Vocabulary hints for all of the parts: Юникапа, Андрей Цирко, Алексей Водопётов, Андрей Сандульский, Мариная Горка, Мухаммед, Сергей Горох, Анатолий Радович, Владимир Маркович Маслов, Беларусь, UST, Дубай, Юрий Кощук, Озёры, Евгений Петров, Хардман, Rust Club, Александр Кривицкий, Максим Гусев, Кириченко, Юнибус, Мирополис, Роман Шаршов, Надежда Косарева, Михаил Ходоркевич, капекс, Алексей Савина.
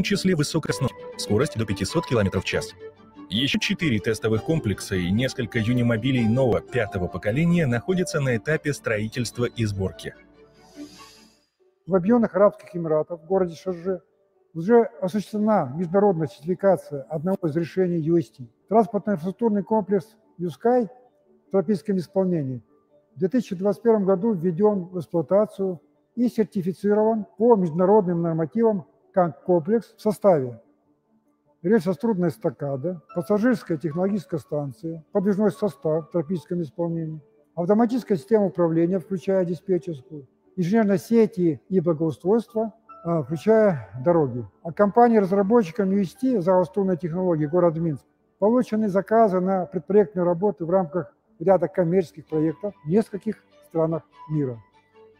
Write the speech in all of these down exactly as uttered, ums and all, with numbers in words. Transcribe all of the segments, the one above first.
том числе высокая скорость до пятисот километров в час. Еще четыре тестовых комплекса и несколько юнимобилей нового пятого поколения находятся на этапе строительства и сборки. В Объединенных Арабских Эмиратах, в городе Шарже, уже осуществлена международная сертификация одного из решений ю эс ти. Транспортно-инфраструктурный комплекс ЮСКАЙ в тропическом исполнении в две тысячи двадцать первом году введен в эксплуатацию и сертифицирован по международным нормативам как комплекс в составе: рельсо-струнная эстакада, пассажирская технологическая станция, подвижной состав в тропическом исполнении, автоматическая система управления, включая диспетчерскую, инженерной сети и благоустройства, включая дороги. А компанией-разработчиком ю эс ти за струнной технологии город Минск получены заказы на предпроектные работы в рамках ряда коммерческих проектов в нескольких странах мира.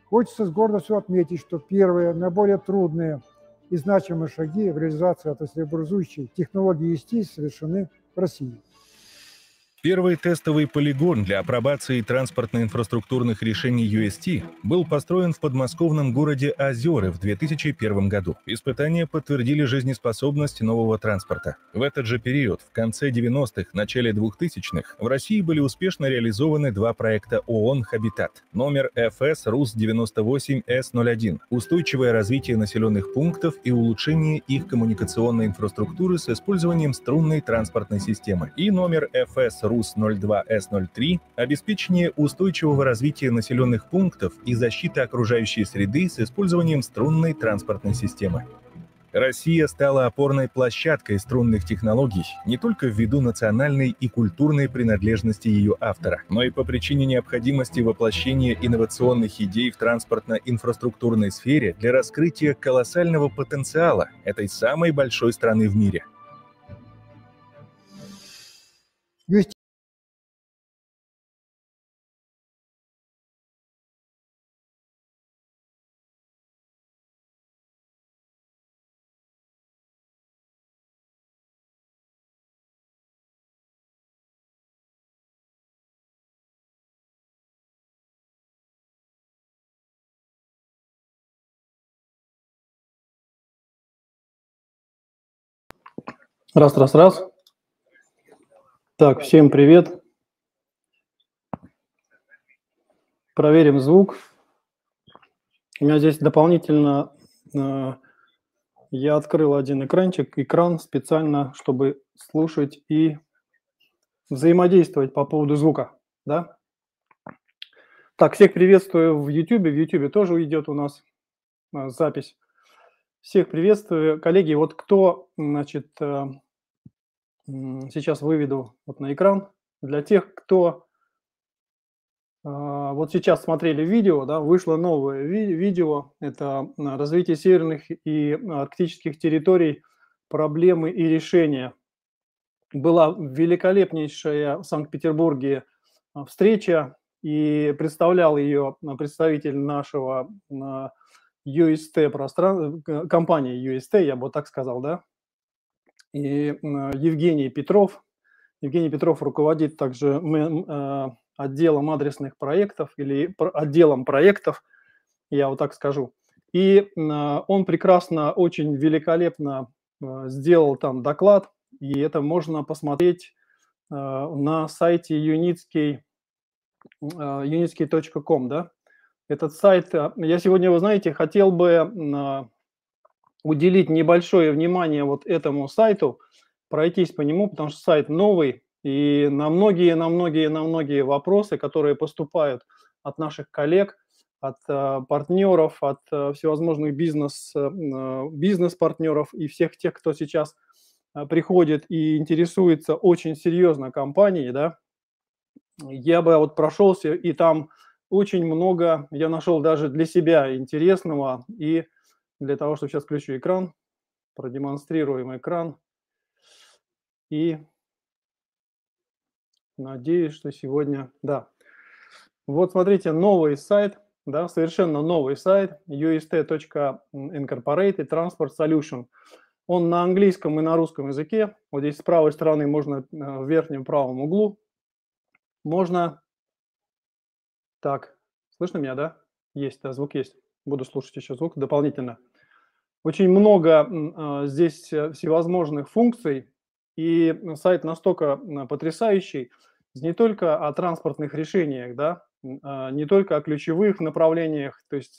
Хочется с гордостью отметить, что первые, наиболее трудные и значимые шаги в реализации отраслеобразующей технологии ю эс ти совершены в России. Первый тестовый полигон для апробации транспортно-инфраструктурных решений ю эс ти был построен в подмосковном городе Озёры в две тысячи первом году. Испытания подтвердили жизнеспособность нового транспорта. В этот же период, в конце девяностых, начале двухтысячных, в России были успешно реализованы два проекта ООН «Хабитат» номер эф эс рус девяносто восемь эс ноль один «Устойчивое развитие населенных пунктов и улучшение их коммуникационной инфраструктуры с использованием струнной транспортной системы» и номер эф эс рус ноль два эс ноль три «Обеспечение устойчивого развития населенных пунктов и защита окружающей среды с использованием струнной транспортной системы». Россия стала опорной площадкой струнных технологий не только ввиду национальной и культурной принадлежности ее автора, но и по причине необходимости воплощения инновационных идей в транспортно-инфраструктурной сфере для раскрытия колоссального потенциала этой самой большой страны в мире. Раз, раз, раз. Так, всем привет. Проверим звук. У меня здесь дополнительно э, я открыл один экранчик, экран специально, чтобы слушать и взаимодействовать по поводу звука, да? Так, всех приветствую в YouTube. В YouTube тоже идет у нас э, запись. Всех приветствую, коллеги. Вот кто, значит, сейчас выведу вот на экран. Для тех, кто вот сейчас смотрели видео, да, вышло новое видео. Это развитие северных и арктических территорий, проблемы и решения. Была великолепнейшая в Санкт-Петербурге встреча, и представлял ее представитель нашего ю эс ти пространства, компании ю эс ти, я бы так сказал, да, и Евгений Петров. Евгений Петров руководит также отделом адресных проектов или отделом проектов, я вот так скажу. И он прекрасно, очень великолепно сделал там доклад, и это можно посмотреть на сайте юнитски точка ком, да. Этот сайт, я сегодня, вы знаете, хотел бы уделить небольшое внимание вот этому сайту, пройтись по нему, потому что сайт новый, и на многие, на многие, на многие вопросы, которые поступают от наших коллег, от партнеров, от всевозможных бизнес, бизнес-партнеров и всех тех, кто сейчас приходит и интересуется очень серьезно компанией, да, я бы вот прошелся, и там очень много я нашел даже для себя интересного, и для того, чтобы сейчас включу экран, продемонстрируем экран, и надеюсь, что сегодня, да. Вот смотрите, новый сайт, да, совершенно новый сайт ю эс ти точка инкорпорейтед Transport Solution. Он на английском и на русском языке. Вот здесь с правой стороны можно, в верхнем правом углу, можно... Так, слышно меня, да? Есть, да, звук есть. Буду слушать еще звук дополнительно. Очень много здесь всевозможных функций, и сайт настолько потрясающий, не только о транспортных решениях, да, не только о ключевых направлениях, то есть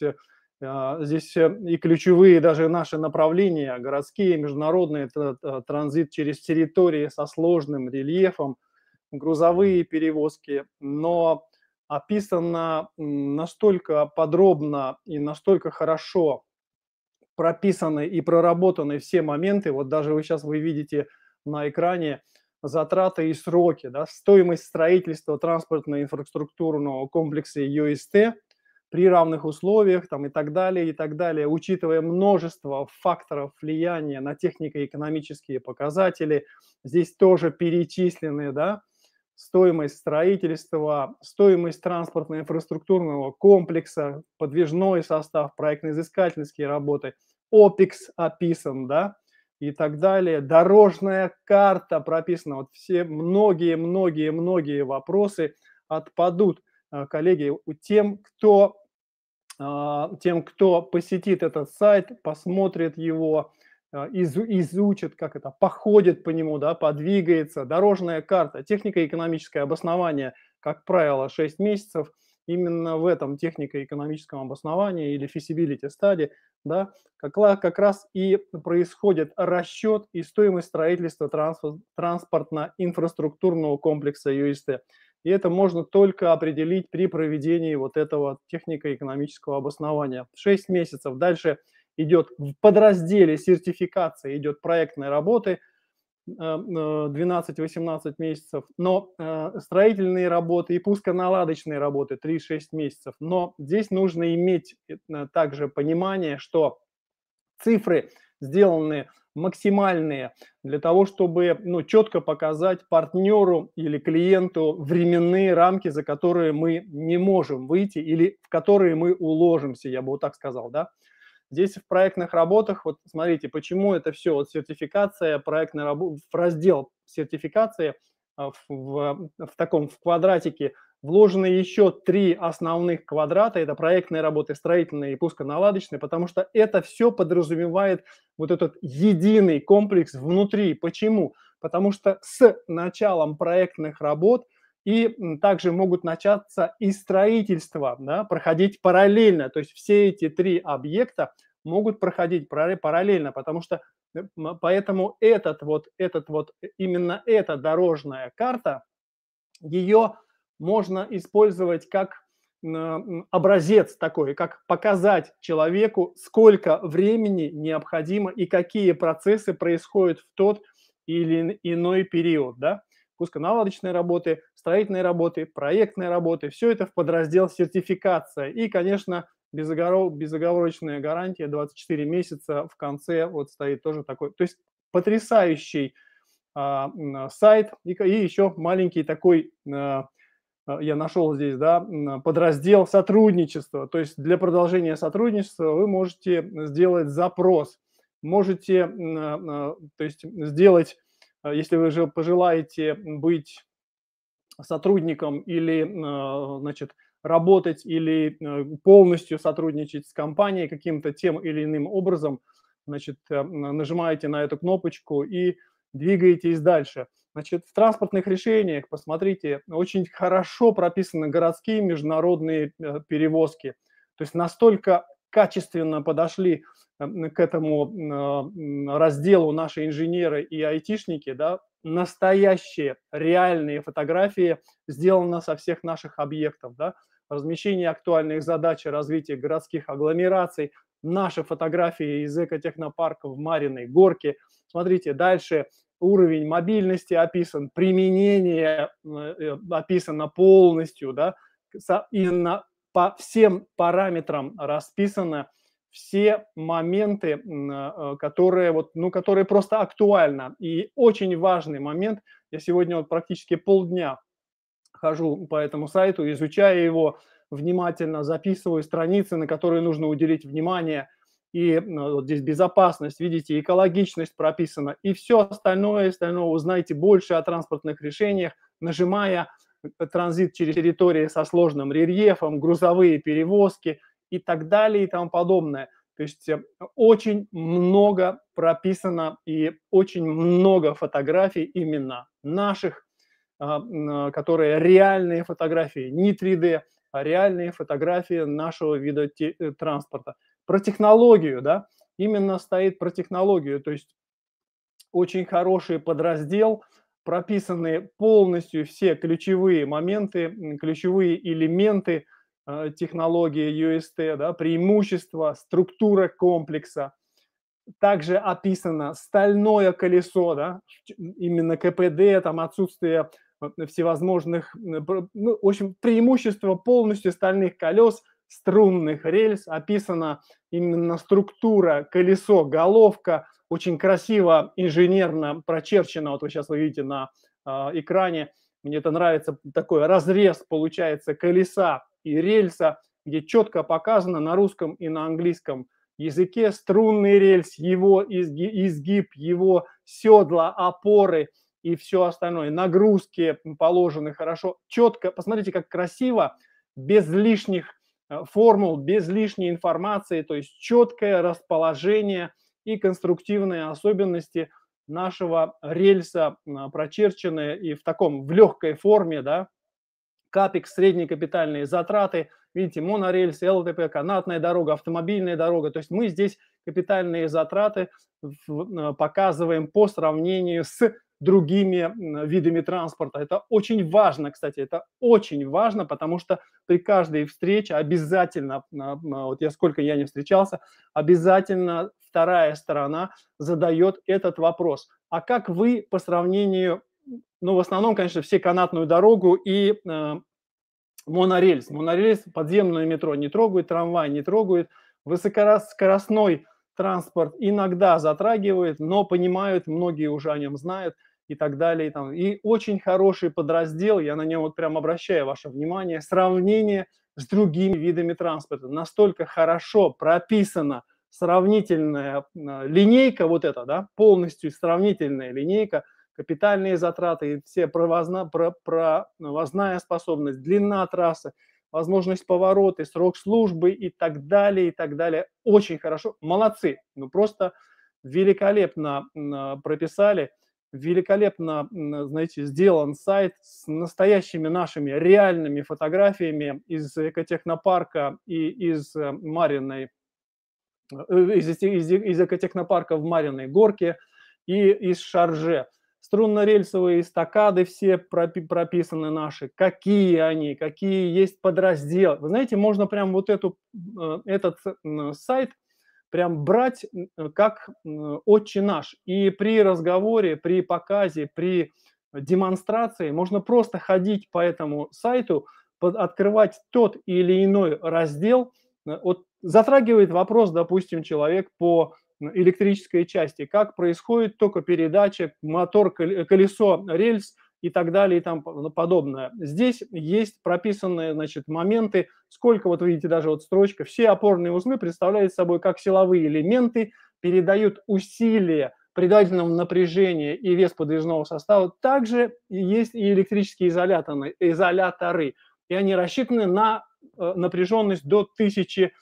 здесь и ключевые даже наши направления, городские, международные, транзит через территории со сложным рельефом, грузовые перевозки, но описано настолько подробно и настолько хорошо прописаны и проработаны все моменты, вот даже вы сейчас вы видите на экране затраты и сроки, да, стоимость строительства транспортно-инфраструктурного комплекса ю эс ти при равных условиях там, и так далее, и так далее, учитывая множество факторов влияния на технико-экономические показатели, здесь тоже перечислены, да, стоимость строительства, стоимость транспортно-инфраструктурного комплекса, подвижной состав, проектно-изыскательские работы, опекс описан, да, и так далее, дорожная карта прописана, вот все многие-многие-многие вопросы отпадут, коллеги, тем, кто... тем, кто посетит этот сайт, посмотрит его, изучит, как это, походит по нему, да, подвигается. Дорожная карта, технико-экономическое обоснование, как правило, шесть месяцев. Именно в этом технико-экономическом обосновании или feasibility study, да, как раз и происходит расчет и стоимость строительства транспортно-инфраструктурного комплекса ю эс ти. И это можно только определить при проведении вот этого технико-экономического обоснования. шесть месяцев. Дальше идет в подразделе сертификации, идет проектной работы двенадцать-восемнадцать месяцев, но строительные работы и пусконаладочные работы три-шесть месяцев. Но здесь нужно иметь также понимание, что цифры сделаны максимальные для того, чтобы, ну, четко показать партнеру или клиенту временные рамки, за которые мы не можем выйти или в которые мы уложимся, я бы вот так сказал, да. Здесь в проектных работах, вот смотрите, почему это все, вот сертификация, проектная работа, в раздел сертификации в, в, в таком в квадратике вложены еще три основных квадрата, это проектные работы, строительные и пусконаладочные, потому что это все подразумевает вот этот единый комплекс внутри. Почему? Потому что с началом проектных работ и также могут начаться и строительство, да, проходить параллельно, то есть все эти три объекта могут проходить параллельно, потому что поэтому этот вот, этот вот, именно эта дорожная карта, ее можно использовать как образец такой, как показать человеку, сколько времени необходимо и какие процессы происходят в тот или иной период, да. Пусконаладочные работы, строительные работы, проектные работы, все это в подраздел сертификация. И, конечно, безоговорочная гарантия двадцать четыре месяца в конце вот стоит тоже такой. То есть потрясающий а, сайт и, и еще маленький такой, а, я нашел здесь, да, подраздел сотрудничества. То есть для продолжения сотрудничества вы можете сделать запрос, можете, а, а, то есть сделать... Если вы же пожелаете быть сотрудником или, значит, работать или полностью сотрудничать с компанией каким-то тем или иным образом, значит, нажимаете на эту кнопочку и двигаетесь дальше. Значит, в транспортных решениях, посмотрите, очень хорошо прописаны городские международные перевозки. То есть настолько качественно подошли к этому разделу наши инженеры и айтишники, да, настоящие, реальные фотографии сделаны со всех наших объектов, да, размещение актуальных задач развития городских агломераций, наши фотографии из экотехнопарка в Мариной Горке. Смотрите, дальше уровень мобильности описан, применение описано полностью, да, и на, по всем параметрам расписано, все моменты, которые, вот, ну, которые просто актуальны. И очень важный момент, я сегодня вот практически полдня хожу по этому сайту, изучаю его, внимательно записываю страницы, на которые нужно уделить внимание. И вот здесь безопасность, видите, экологичность прописана. И все остальное, остальное узнайте больше о транспортных решениях, нажимая транзит через территории со сложным рельефом, грузовые перевозки, и так далее, и тому подобное. То есть очень много прописано и очень много фотографий именно наших, которые реальные фотографии, не три дэ, а реальные фотографии нашего вида транспорта. Про технологию, да, именно стоит про технологию, то есть очень хороший подраздел, прописаны полностью все ключевые моменты, ключевые элементы технологии ю эс ти, да, преимущества, структура комплекса. Также описано стальное колесо, да, именно КПД, там отсутствие всевозможных, ну, в общем, преимущество полностью стальных колес, струнных рельс, описана именно структура, колесо, головка, очень красиво, инженерно прочерчено, вот вы сейчас увидите на э, экране, мне это нравится, такой разрез получается колеса и рельса, где четко показано на русском и на английском языке струнный рельс, его изгиб, его седла, опоры и все остальное, нагрузки положены хорошо, четко, посмотрите, как красиво, без лишних формул, без лишней информации, то есть четкое расположение и конструктивные особенности нашего рельса прочерчены и в таком, в легкой форме, да, капекс, средние капитальные затраты, видите, монорельс, эл тэ пэ, канатная дорога, автомобильная дорога, то есть мы здесь капитальные затраты показываем по сравнению с другими видами транспорта. Это очень важно, кстати, это очень важно, потому что при каждой встрече обязательно, вот я сколько я не встречался, обязательно вторая сторона задает этот вопрос. А как вы по сравнению, ну, в основном, конечно, все канатную дорогу и э, монорельс. Монорельс, подземное метро не трогают, трамвай не трогают, высокоскоростной транспорт иногда затрагивает, но понимают, многие уже о нем знают и так далее. И, там. И очень хороший подраздел, я на него вот прям обращаю ваше внимание, сравнение с другими видами транспорта. Настолько хорошо прописана сравнительная линейка, вот эта, да, полностью сравнительная линейка, капитальные затраты, все провозна, про, провозная способность, длина трассы, возможность поворота, срок службы и так далее, и так далее. Очень хорошо. Молодцы. Ну, просто великолепно прописали, великолепно, знаете, сделан сайт с настоящими нашими реальными фотографиями из экотехнопарка и из Мариной, из, из, из экотехнопарка в Мариной Горке и из Шарже. Струнно-рельсовые эстакады все прописаны наши, какие они, какие есть подразделы. Вы знаете, можно прям вот эту, этот сайт прям брать как отче наш. И при разговоре, при показе, при демонстрации можно просто ходить по этому сайту, открывать тот или иной раздел. Вот затрагивает вопрос, допустим, человек по электрической части, как происходит только передача, мотор, колесо, рельс и так далее и тому подобное. Здесь есть прописанные, значит, моменты, сколько, вот видите, даже вот строчка, все опорные узлы представляют собой как силовые элементы, передают усилие придательного напряжения и вес подвижного состава. Также есть и электрические изоляторы, изоляторы, и они рассчитаны на напряженность до тысячи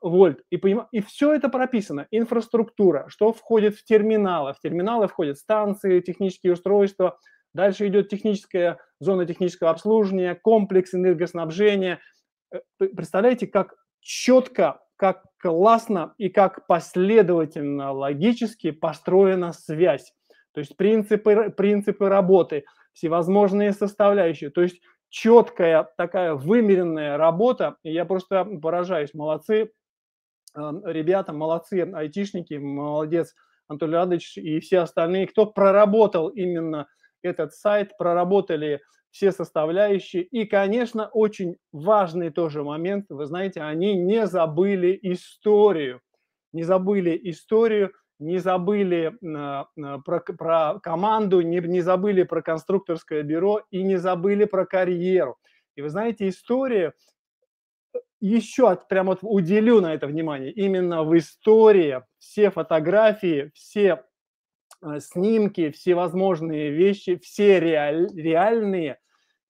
вольт. И, и все это прописано. Инфраструктура, что входит в терминалы. В терминалы входят станции, технические устройства. Дальше идет техническая зона технического обслуживания, комплекс энергоснабжения. Представляете, как четко, как классно и как последовательно, логически построена связь. То есть принципы, принципы работы, всевозможные составляющие. То есть четкая такая вымеренная работа. И я просто поражаюсь. Молодцы. Ребята, молодцы, айтишники, молодец Анатолий Радович и все остальные, кто проработал именно этот сайт, проработали все составляющие. И, конечно, очень важный тоже момент, вы знаете, они не забыли историю, не забыли историю, не забыли про, про команду, не, не забыли про конструкторское бюро и не забыли про карьеру. И вы знаете, история... Еще прям вот уделю на это внимание. Именно в истории все фотографии, все снимки, всевозможные вещи, все реаль, реальные,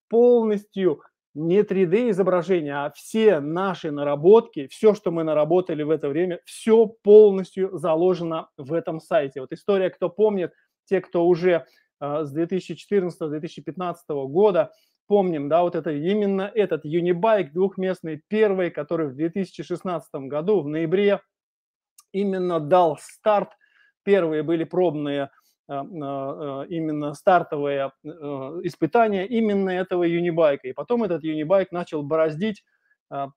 полностью не три дэ изображения, а все наши наработки, все, что мы наработали в это время, все полностью заложено в этом сайте. Вот история, кто помнит, те, кто уже э, с две тысячи четырнадцатого — две тысячи пятнадцатого года, помним, да, вот это именно этот Юнибайк двухместный первый, который в две тысячи шестнадцатом году в ноябре именно дал старт. Первые были пробные именно стартовые испытания именно этого Юнибайка. И потом этот Юнибайк начал бороздить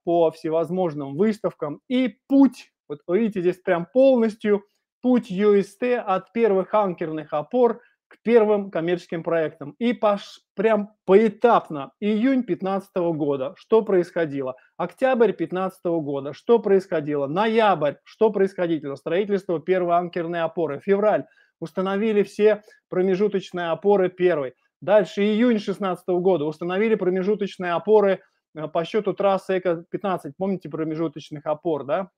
по всевозможным выставкам. И путь, вот видите, здесь прям полностью путь ю эс ти от первых анкерных опор к первым коммерческим проектам. И пош, прям поэтапно июнь две тысячи пятнадцатого года, что происходило? Октябрь две тысячи пятнадцатого года, что происходило? Ноябрь, что происходило? Строительство первой анкерной опоры. Февраль. Установили все промежуточные опоры первой. Дальше июнь две тысячи шестнадцатого года установили промежуточные опоры по счету трассы эко пятнадцать. Помните промежуточных опор, да?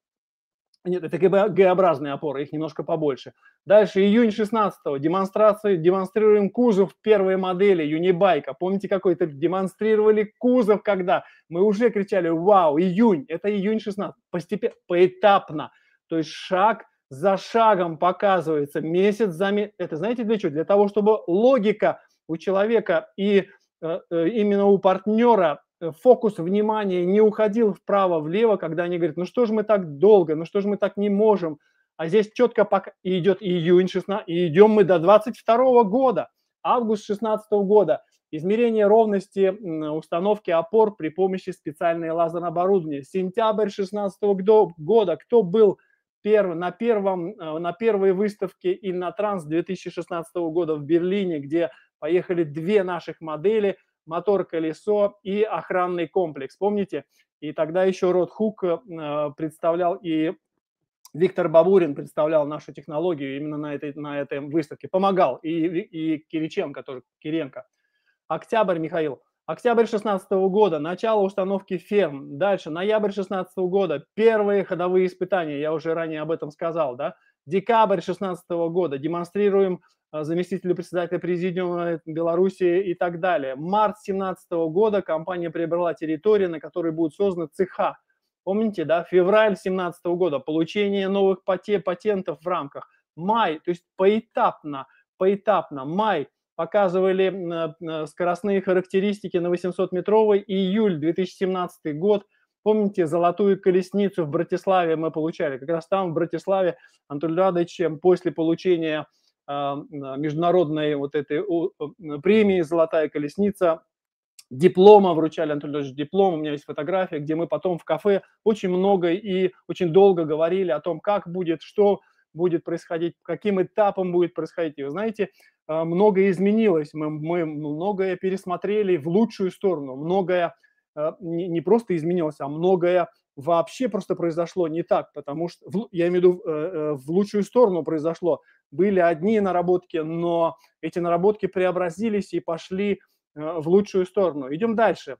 Нет, это Г-образные опоры, их немножко побольше. Дальше июнь шестнадцатого. Демонстрации, демонстрируем кузов первой модели Юнибайка. Помните, какой-то демонстрировали кузов, когда мы уже кричали «Вау, июнь!» Это июнь шестнадцатого. Постепенно, поэтапно, то есть шаг за шагом показывается, месяц за месяц. Это знаете для чего? Для того, чтобы логика у человека и э, именно у партнера, э, фокус внимания не уходил вправо-влево, когда они говорят, ну что же мы так долго, ну что же мы так не можем. А здесь четко пока... идет июнь шестнадцатого, и идем мы до двадцать второго года, август шестнадцатого года. Измерение ровности установки опор при помощи специальной лазерного оборудования. Сентябрь шестнадцатого года, кто был на, первом, на первой выставке Иннотранс две тысячи шестнадцатого года в Берлине, где поехали две наших модели, мотор-колесо и охранный комплекс, помните? И тогда еще Рот Хук представлял, и Виктор Бабурин представлял нашу технологию именно на этой, на этой выставке, помогал, и, и Кириченко тоже, Киренко. Октябрь, Михаил. Октябрь две тысячи шестнадцатого года, начало установки ферм. Дальше, ноябрь две тысячи шестнадцатого года, первые ходовые испытания, я уже ранее об этом сказал, да. Декабрь две тысячи шестнадцатого года, демонстрируем заместителю председателя Президиума Беларуси и так далее. Март две тысячи семнадцатого года, компания приобрела территорию, на которой будут созданы цеха. Помните, да, февраль две тысячи семнадцатого года, получение новых патентов в рамках. Май, то есть поэтапно, поэтапно, май. Показывали скоростные характеристики на восьмисотметровой. Июль две тысячи семнадцатый год. Помните, золотую колесницу в Братиславе мы получали. Как раз там, в Братиславе, Анатолий Радович, после получения международной вот этой премии «Золотая колесница», диплома вручали, Анатолий Радович, диплом, у меня есть фотография, где мы потом в кафе очень много и очень долго говорили о том, как будет, что будет происходить, каким этапом будет происходить. И вы знаете, многое изменилось, мы, мы многое пересмотрели в лучшую сторону, многое не, не просто изменилось, а многое вообще просто произошло не так, потому что, я имею в виду, в лучшую сторону произошло. Были одни наработки, но эти наработки преобразились и пошли в лучшую сторону. Идем дальше.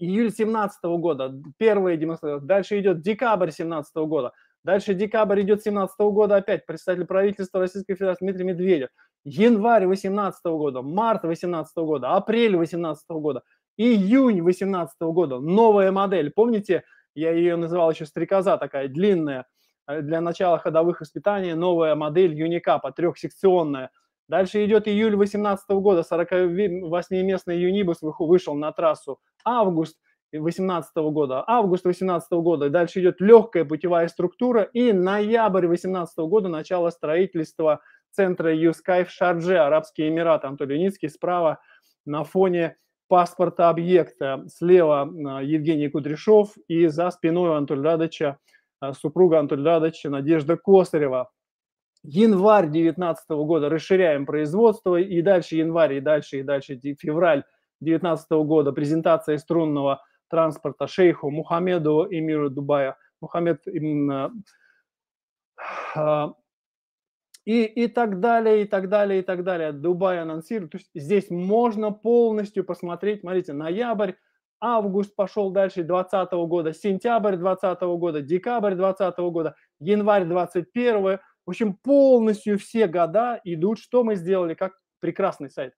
Июль две тысячи семнадцатого года, первая демонстрация, дальше идет декабрь две тысячи семнадцатого года. Дальше декабрь идет две тысячи семнадцатого года опять представитель правительства Российской Федерации Дмитрий Медведев. Январь две тысячи восемнадцатого года, март две тысячи восемнадцатого года, апрель две тысячи восемнадцатого года, июнь две тысячи восемнадцатого года. Новая модель, помните, я ее называл еще стрекоза, такая длинная, для начала ходовых испытаний, новая модель Юникапа, трехсекционная. Дальше идет июль две тысячи восемнадцатого года, сорокавосьмиместный Юнибус вышел на трассу. Август две тысячи восемнадцатого года, август две тысячи восемнадцатого года, дальше идет легкая путевая структура, и ноябрь две тысячи восемнадцатого года, начало строительства центра ЮСКАЙ в Шардже, Арабские Эмираты, Анатолий Юницкий, справа на фоне паспорта объекта, слева Евгений Кудряшов, и за спиной Анатолия Радовича, супруга Анатолия Радовича, Надежда Косарева. Январь две тысячи девятнадцатого года, расширяем производство, и дальше январь, и дальше, и дальше, февраль две тысячи девятнадцатого года, презентация струнного транспорта шейху Мухаммеду, эмиру Дубая, Мухаммед именно, и, и так далее, и так далее, и так далее. Дубай анонсирует. То есть здесь можно полностью посмотреть, смотрите, ноябрь, август пошел дальше две тысячи двадцатого года, сентябрь две тысячи двадцатого года, декабрь две тысячи двадцатого года, январь две тысячи двадцать первого. В общем, полностью все года идут. Что мы сделали? Как прекрасный сайт.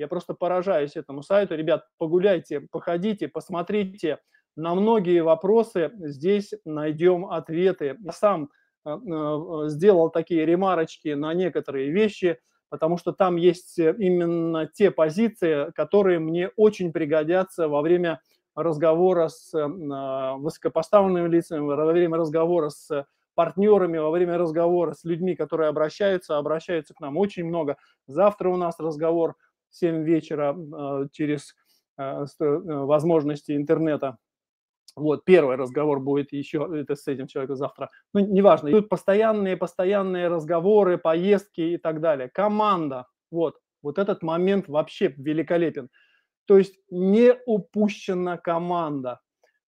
Я просто поражаюсь этому сайту. Ребят, погуляйте, походите, посмотрите. На многие вопросы здесь найдем ответы. Я сам сделал такие ремарочки на некоторые вещи, потому что там есть именно те позиции, которые мне очень пригодятся во время разговора с высокопоставленными лицами, во время разговора с партнерами, во время разговора с людьми, которые обращаются, обращаются к нам очень много. Завтра у нас разговор в семь вечера через возможности интернета. Вот, первый разговор будет еще это с этим человеком завтра. Ну, неважно. Идут постоянные, постоянные разговоры, поездки и так далее. Команда. Вот. Вот этот момент вообще великолепен. То есть не упущена команда.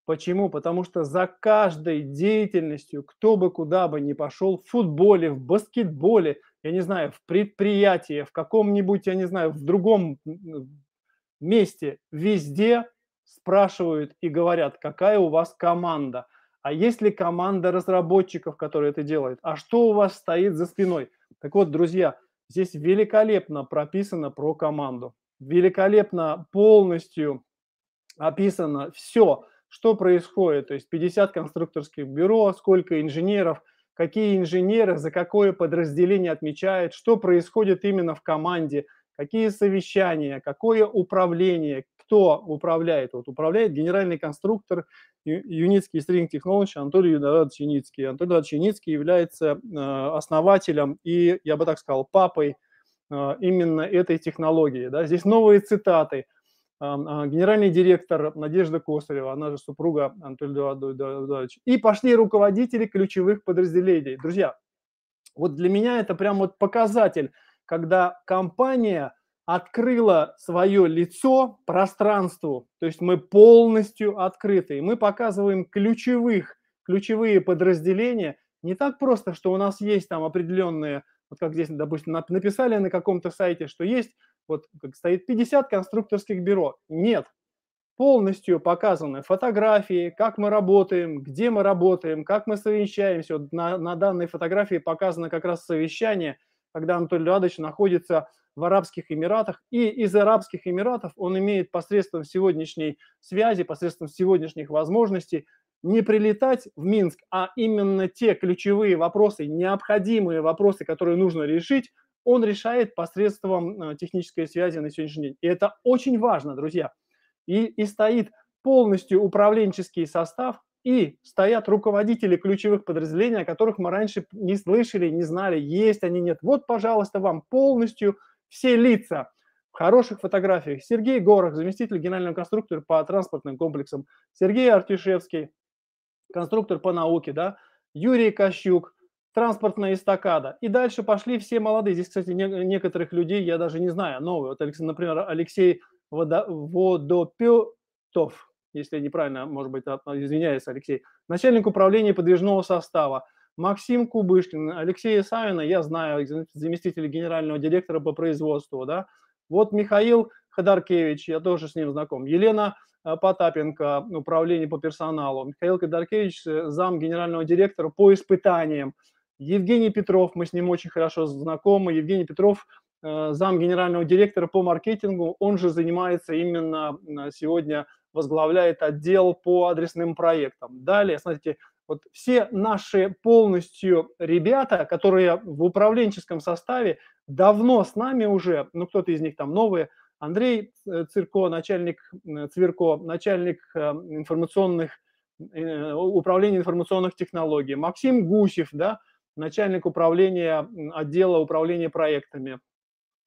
Почему? Потому что за каждой деятельностью, кто бы куда бы ни пошел, в футболе, в баскетболе, я не знаю, в предприятии, в каком-нибудь, я не знаю, в другом месте, везде спрашивают и говорят, какая у вас команда, а есть ли команда разработчиков, которые это делают, а что у вас стоит за спиной. Так вот, друзья, здесь великолепно прописано про команду, великолепно полностью описано все, что происходит, то есть пятьдесят конструкторских бюро, сколько инженеров, какие инженеры, за какое подразделение отмечают, что происходит именно в команде, какие совещания, какое управление, кто управляет. Вот управляет генеральный конструктор Юницкий String Technology Анатолий Эдуардович Юницкий. Анатолий Эдуардович Юницкий является основателем и, я бы так сказал, папой именно этой технологии. Да? Здесь новые цитаты. Генеральный директор Надежда Косарева, она же супруга Анатолия Эдуардовича. И пошли руководители ключевых подразделений. Друзья, вот для меня это прям вот показатель, когда компания открыла свое лицо пространству, то есть мы полностью открыты, и мы показываем ключевых, ключевые подразделения. Не так просто, что у нас есть там определенные, вот как здесь, допустим, написали на каком-то сайте, что есть, вот как стоит пятьдесят конструкторских бюро. Нет, полностью показаны фотографии, как мы работаем, где мы работаем, как мы совещаемся. Вот на, на данной фотографии показано как раз совещание, когда Анатолий Радович находится в Арабских Эмиратах, и из Арабских Эмиратов он имеет посредством сегодняшней связи, посредством сегодняшних возможностей не прилетать в Минск, а именно те ключевые вопросы, необходимые вопросы, которые нужно решить, он решает посредством технической связи на сегодняшний день. И это очень важно, друзья. И, и стоит полностью управленческий состав, и стоят руководители ключевых подразделений, о которых мы раньше не слышали, не знали, есть они, нет. Вот, пожалуйста, вам полностью все лица в хороших фотографиях. Сергей Горох, заместитель генерального конструктора по транспортным комплексам. Сергей Артишевский, конструктор по науке. Да? Юрий Кощук, транспортная эстакада. И дальше пошли все молодые. Здесь, кстати, не, некоторых людей я даже не знаю. Новые. Вот, например, Алексей Водопётов. Если неправильно, может быть, извиняюсь, Алексей, начальник управления подвижного состава, Максим Кубышкин, Алексей Савина, я знаю, заместитель генерального директора по производству, да, вот Михаил Ходоркевич, я тоже с ним знаком, Елена Потапенко, управление по персоналу, Михаил Ходоркевич, зам генерального директора по испытаниям, Евгений Петров, мы с ним очень хорошо знакомы, Евгений Петров, зам генерального директора по маркетингу, он же занимается именно сегодня, возглавляет отдел по адресным проектам. Далее, смотрите, вот все наши полностью ребята, которые в управленческом составе давно с нами уже, ну кто-то из них там новые, Андрей Цирко, начальник Цверко, начальник информационных, управления информационных технологий, Максим Гусев, да, начальник управления отдела управления проектами,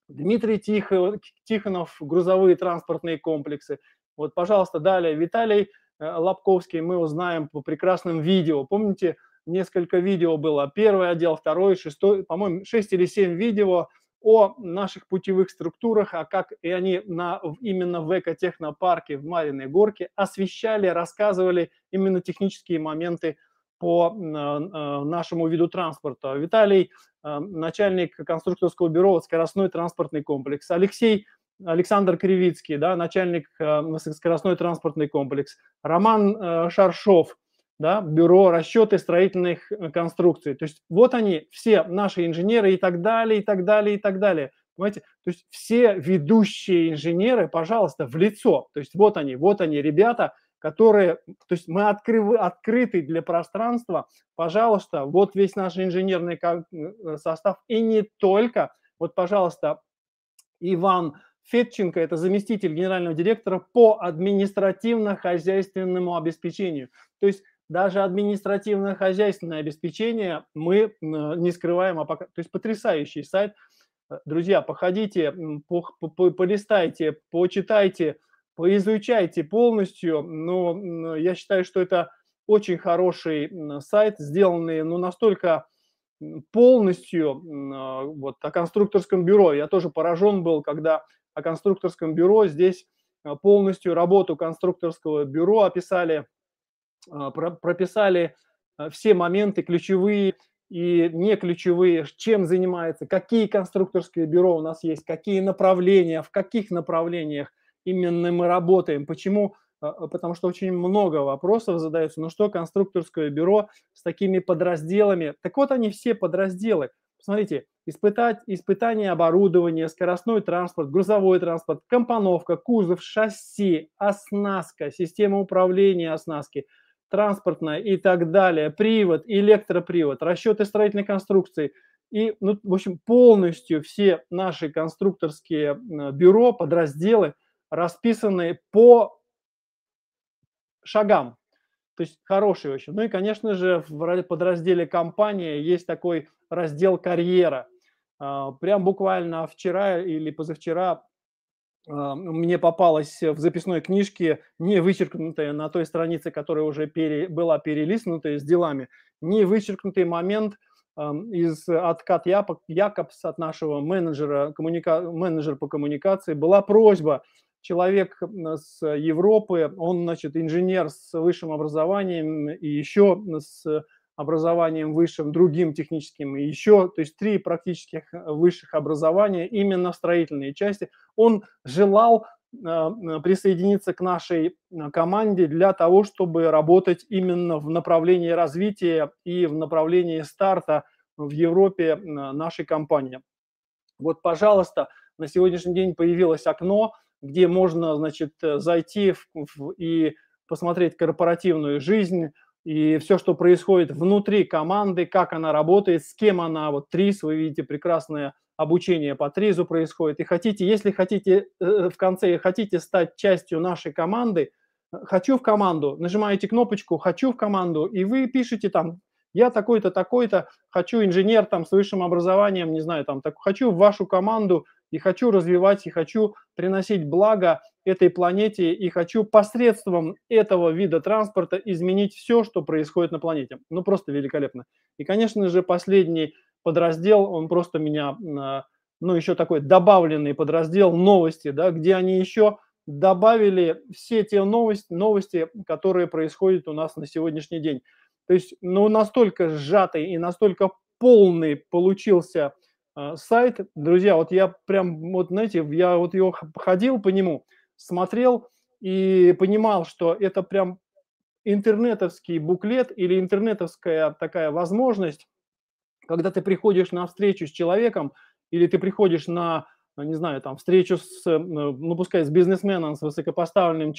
Дмитрий Тихонов, грузовые транспортные комплексы. Вот, пожалуйста, далее Виталий Лапковский, мы узнаем по прекрасным видео. Помните, несколько видео было, первый отдел, второй, шестой, по-моему, шесть или семь видео о наших путевых структурах, а как и они на, именно в экотехнопарке в Мариной Горке освещали, рассказывали именно технические моменты по нашему виду транспорта. Виталий, начальник конструкторского бюро, скоростной транспортный комплекс. Алексей Александр Кривицкий, да, начальник скоростной транспортный комплекс, Роман Шаршов, да, бюро расчеты строительных конструкций. То есть вот они, все наши инженеры и так далее, и так далее, и так далее. Понимаете? То есть все ведущие инженеры, пожалуйста, в лицо. То есть вот они, вот они, ребята, которые, то есть мы откры, открыты для пространства, пожалуйста, вот весь наш инженерный состав, и не только. Вот, пожалуйста, Иван Фетченко, это заместитель генерального директора по административно-хозяйственному обеспечению. То есть даже административно-хозяйственное обеспечение мы не скрываем. А пока... То есть потрясающий сайт. Друзья, походите, полистайте, почитайте, поизучайте полностью. Но я считаю, что это очень хороший сайт, сделанный ну, настолько полностью вот, о конструкторском бюро. Я тоже поражен был, когда о конструкторском бюро здесь полностью работу конструкторского бюро описали, прописали все моменты ключевые и не ключевые, чем занимается, какие конструкторские бюро у нас есть, какие направления, в каких направлениях именно мы работаем, почему, потому что очень много вопросов задается, ну что конструкторское бюро с такими подразделами, так вот они все подразделы, посмотрите, испытать, испытание оборудования, скоростной транспорт, грузовой транспорт, компоновка, кузов, шасси, оснастка, система управления оснастки, транспортная и так далее, привод, электропривод, расчеты строительной конструкции. И, ну, в общем, полностью все наши конструкторские бюро, подразделы расписаны по шагам. То есть хорошие очень. Ну и, конечно же, в подразделе «Компания» есть такой раздел «Карьера». Прям буквально вчера или позавчера мне попалась в записной книжке, не вычеркнутая на той странице, которая уже пере, была перелистнута с делами, не вычеркнутый момент э, из откат Якобс от нашего менеджера, коммуника, менеджера по коммуникации. Была просьба, человек с Европы, он, значит, инженер с высшим образованием и еще с образованием высшим, другим техническим, и еще, то есть три практических высших образования именно в строительной части. Он желал э, присоединиться к нашей команде для того, чтобы работать именно в направлении развития и в направлении старта в Европе нашей компании. Вот, пожалуйста, на сегодняшний день появилось окно, где можно, значит, зайти в, в, и посмотреть корпоративную жизнь, и все, что происходит внутри команды, как она работает, с кем она, вот ТРИЗ, вы видите, прекрасное обучение по ТРИЗу происходит. И хотите, если хотите, в конце хотите стать частью нашей команды, хочу в команду, нажимаете кнопочку «хочу в команду», и вы пишете там «я такой-то, такой-то, хочу инженер там с высшим образованием, не знаю, там, так, хочу в вашу команду, и хочу развивать, и хочу приносить благо этой планете, и хочу посредством этого вида транспорта изменить все, что происходит на планете». Ну, просто великолепно. И, конечно же, последний подраздел, он просто меня, ну, еще такой добавленный подраздел «Новости», да, где они еще добавили все те новости, новости, которые происходят у нас на сегодняшний день. То есть, ну, настолько сжатый и настолько полный получился сайт, друзья, вот я прям, вот знаете, я вот его ходил по нему, смотрел и понимал, что это прям интернетовский буклет или интернетовская такая возможность, когда ты приходишь на встречу с человеком или ты приходишь на, не знаю, там, встречу с, ну, пускай с бизнесменом, с высокопоставленным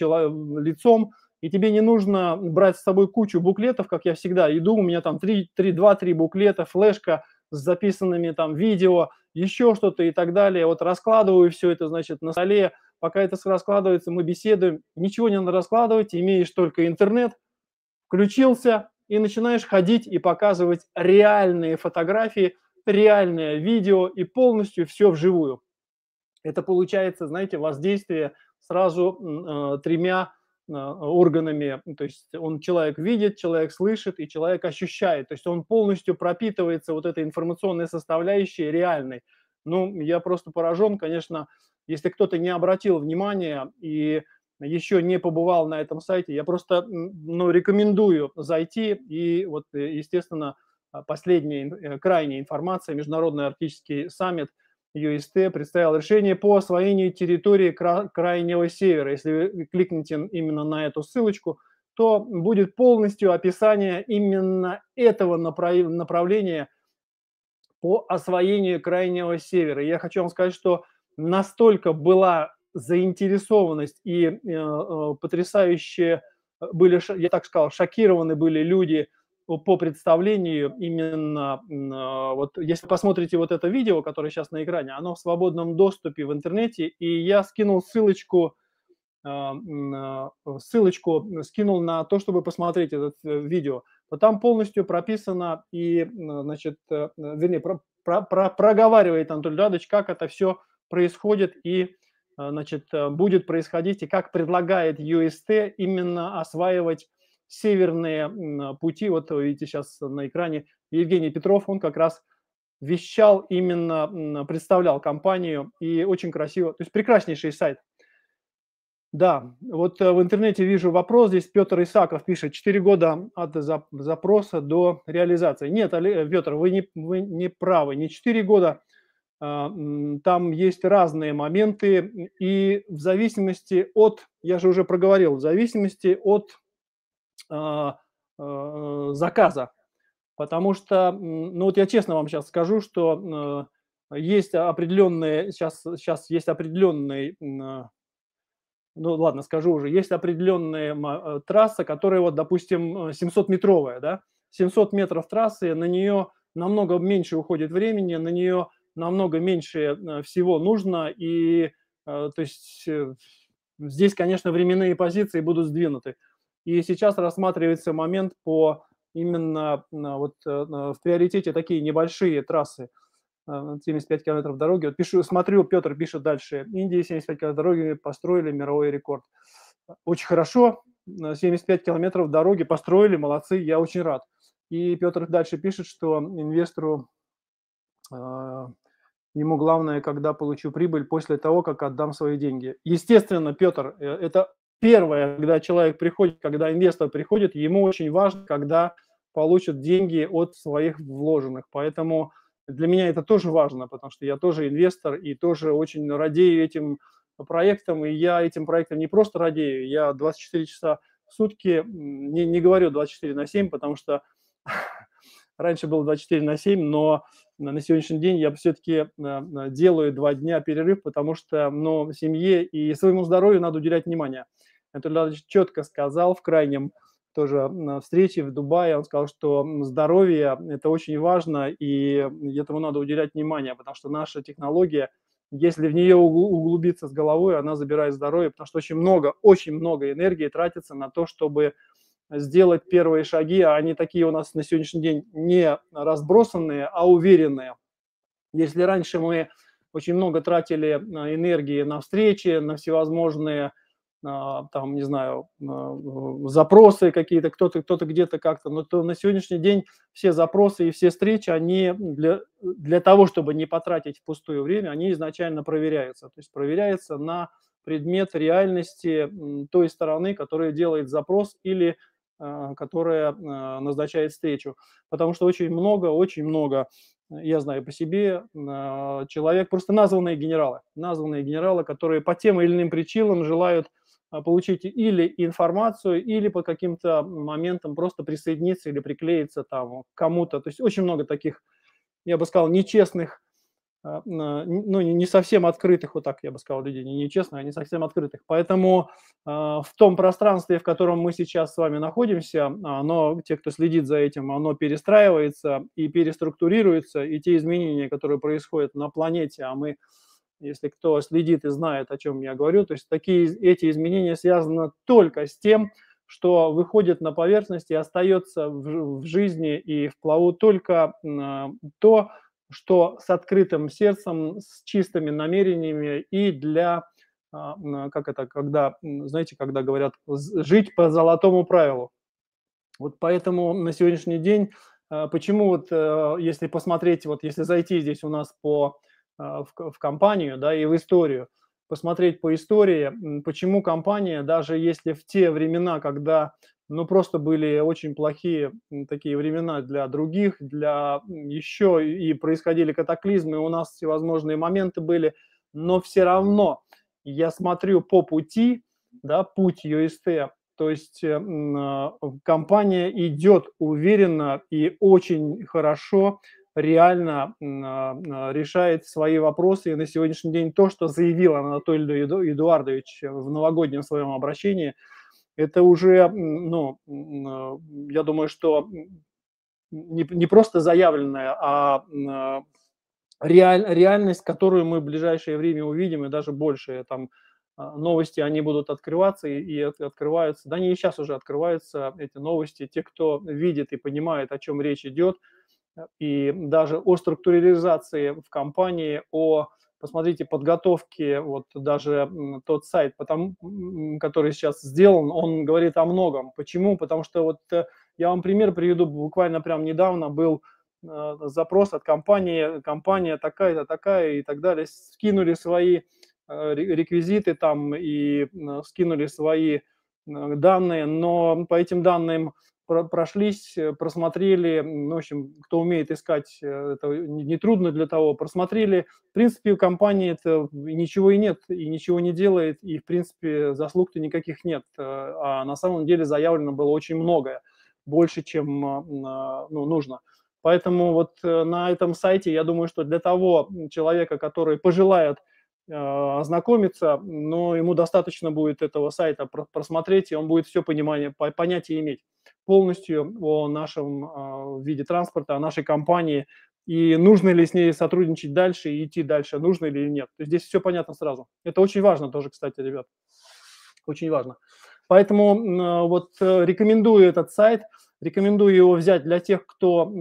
лицом, и тебе не нужно брать с собой кучу буклетов, как я всегда иду, у меня там три, два-три буклета, флешка с записанными там видео, еще что-то и так далее. Вот раскладываю все это, значит, на столе. Пока это раскладывается, мы беседуем. Ничего не надо раскладывать, имеешь только интернет. Включился и начинаешь ходить и показывать реальные фотографии, реальное видео и полностью все вживую. Это получается, знаете, воздействие сразу э, тремя э, органами. То есть он, человек видит, человек слышит и человек ощущает. То есть он полностью пропитывается вот этой информационной составляющей реальной. Ну, я просто поражен, конечно, если кто-то не обратил внимания и еще не побывал на этом сайте, я просто, ну, рекомендую зайти и вот, естественно, последняя, крайняя информация, Международный арктический саммит ю эс ти представил решение по освоению территории Крайнего Севера. Если вы кликните именно на эту ссылочку, то будет полностью описание именно этого направления по освоению Крайнего Севера. Я хочу вам сказать, что настолько была заинтересованность и э, э, потрясающие были, я так сказал, шокированы были люди по представлению именно, э, вот если посмотрите вот это видео, которое сейчас на экране, оно в свободном доступе в интернете, и я скинул ссылочку, э, ссылочку скинул на то, чтобы посмотреть это видео. Вот там полностью прописано и, значит, вернее, про, про, про, проговаривает Анатолий Радович, как это все происходит и, значит, будет происходить, и как предлагает ю эс ти именно осваивать северные пути. Вот видите сейчас на экране Евгений Петров, он как раз вещал, именно представлял компанию, и очень красиво, то есть прекраснейший сайт. Да, вот в интернете вижу вопрос, здесь Петр Исаков пишет, четыре года от запроса до реализации. Нет, Петр, вы не, вы не правы, не четыре года, там есть разные моменты, и в зависимости от, я же уже проговорил, в зависимости от э, э, заказа, потому что, ну вот я честно вам сейчас скажу, что э, есть определенные, сейчас, сейчас есть определенные... Э, ну ладно, скажу уже, есть определенная трасса, которая, вот, допустим, семисотметровая, да, семьсот метров трассы, на нее намного меньше уходит времени, на нее намного меньше всего нужно, и, то есть, здесь, конечно, временные позиции будут сдвинуты. И сейчас рассматривается момент по именно вот в приоритете такие небольшие трассы, семьдесят пять километров дороги. Вот пишу, смотрю, Петр пишет дальше. Индии семьдесят пять километров дороги построили мировой рекорд. Очень хорошо. семьдесят пять километров дороги построили, молодцы, я очень рад. И Петр дальше пишет, что инвестору, э, ему главное, когда получу прибыль после того, как отдам свои деньги. Естественно, Петр, это первое, когда человек приходит, когда инвестор приходит, ему очень важно, когда получат деньги от своих вложенных. Поэтому для меня это тоже важно, потому что я тоже инвестор и тоже очень радею этим проектам. И я этим проектам не просто радею, я двадцать четыре часа в сутки, не, не говорю двадцать четыре на семь, потому что раньше было двадцать четыре на семь, но на сегодняшний день я все-таки делаю два дня перерыв, потому что, ну, семье и своему здоровью надо уделять внимание. Это четко сказал в крайнем тоже на встрече в Дубае, он сказал, что здоровье – это очень важно, и этому надо уделять внимание, потому что наша технология, если в нее углубиться с головой, она забирает здоровье, потому что очень много, очень много энергии тратится на то, чтобы сделать первые шаги, а они такие у нас на сегодняшний день не разбросанные, а уверенные. Если раньше мы очень много тратили энергии на встречи, на всевозможные там, не знаю, запросы какие-то, кто-то кто-то где-то как-то, но то на сегодняшний день все запросы и все встречи, они для, для того, чтобы не потратить впустую время, они изначально проверяются, то есть проверяется на предмет реальности той стороны, которая делает запрос или которая назначает встречу, потому что очень много, очень много, я знаю по себе, человек, просто названные генералы, названные генералы, которые по тем или иным причинам желают получить или информацию, или по каким-то моментам просто присоединиться или приклеиться там к кому-то. То есть очень много таких, я бы сказал, нечестных, ну, не совсем открытых, вот так я бы сказал, людей, не нечестных, а не совсем открытых. Поэтому в том пространстве, в котором мы сейчас с вами находимся, оно, те, кто следит за этим, оно перестраивается и переструктурируется, и те изменения, которые происходят на планете, а мы, если кто следит и знает, о чем я говорю, то есть такие, эти изменения связаны только с тем, что выходит на поверхность и остается в, в жизни и в плаву только э, то, что с открытым сердцем, с чистыми намерениями и для, э, как это, когда, знаете, когда говорят, жить по золотому правилу. Вот поэтому на сегодняшний день, э, почему вот, э, если посмотреть, вот если зайти здесь у нас по... В, в компанию, да, и в историю, посмотреть по истории, почему компания, даже если в те времена, когда, ну, просто были очень плохие такие времена для других, для еще и происходили катаклизмы, у нас всевозможные моменты были, но все равно я смотрю по пути, да, путь ю эс ти, то есть компания идет уверенно и очень хорошо, реально решает свои вопросы. И на сегодняшний день то, что заявил Анатолий Эдуардович в новогоднем своем обращении, это уже, ну, я думаю, что не, не просто заявленное, а реаль, реальность, которую мы в ближайшее время увидим, и даже больше. Там новости, они будут открываться и открываются. Да не, сейчас уже открываются эти новости. Те, кто видит и понимает, о чем речь идет, и даже о структуризации в компании, о, посмотрите, подготовке, вот даже тот сайт, потому, который сейчас сделан, он говорит о многом. Почему? Потому что вот я вам пример приведу, буквально прям недавно был запрос от компании, компания такая-то, такая и так далее, скинули свои реквизиты там и скинули свои данные, но по этим данным прошлись, просмотрели, в общем, кто умеет искать, это нетрудно для того, просмотрели. В принципе, у компании это ничего и нет, и ничего не делает, и, в принципе, заслуг-то никаких нет. А на самом деле заявлено было очень многое, больше, чем, ну, нужно. Поэтому вот на этом сайте, я думаю, что для того человека, который пожелает ознакомиться, но ему достаточно будет этого сайта просмотреть, и он будет все понимание, понятие иметь полностью о нашем виде транспорта, о нашей компании, и нужно ли с ней сотрудничать дальше и идти дальше, нужно ли или нет. То есть здесь все понятно сразу. Это очень важно тоже, кстати, ребят, очень важно. Поэтому вот рекомендую этот сайт, рекомендую его взять для тех, кто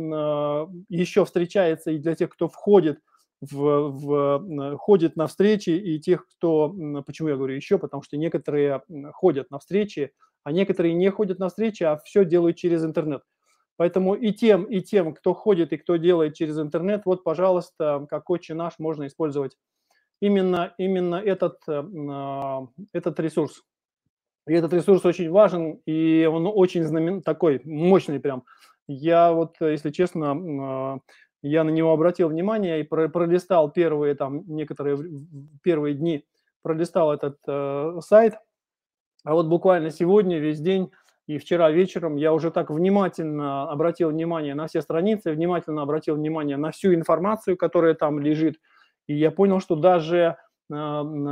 еще встречается, и для тех, кто входит В, в, ходит на встречи, и тех, кто, почему я говорю еще, потому что некоторые ходят на встречи, а некоторые не ходят на встречи, а все делают через интернет. Поэтому и тем, и тем, кто ходит и кто делает через интернет, вот, пожалуйста, как «Отче наш» можно использовать именно, именно этот, этот ресурс. И этот ресурс очень важен, и он очень знамен, такой мощный прям. Я вот, если честно, я на него обратил внимание и пролистал первые там некоторые первые дни, пролистал этот э, сайт. А вот буквально сегодня весь день и вчера вечером я уже так внимательно обратил внимание на все страницы, внимательно обратил внимание на всю информацию, которая там лежит. И я понял, что даже э,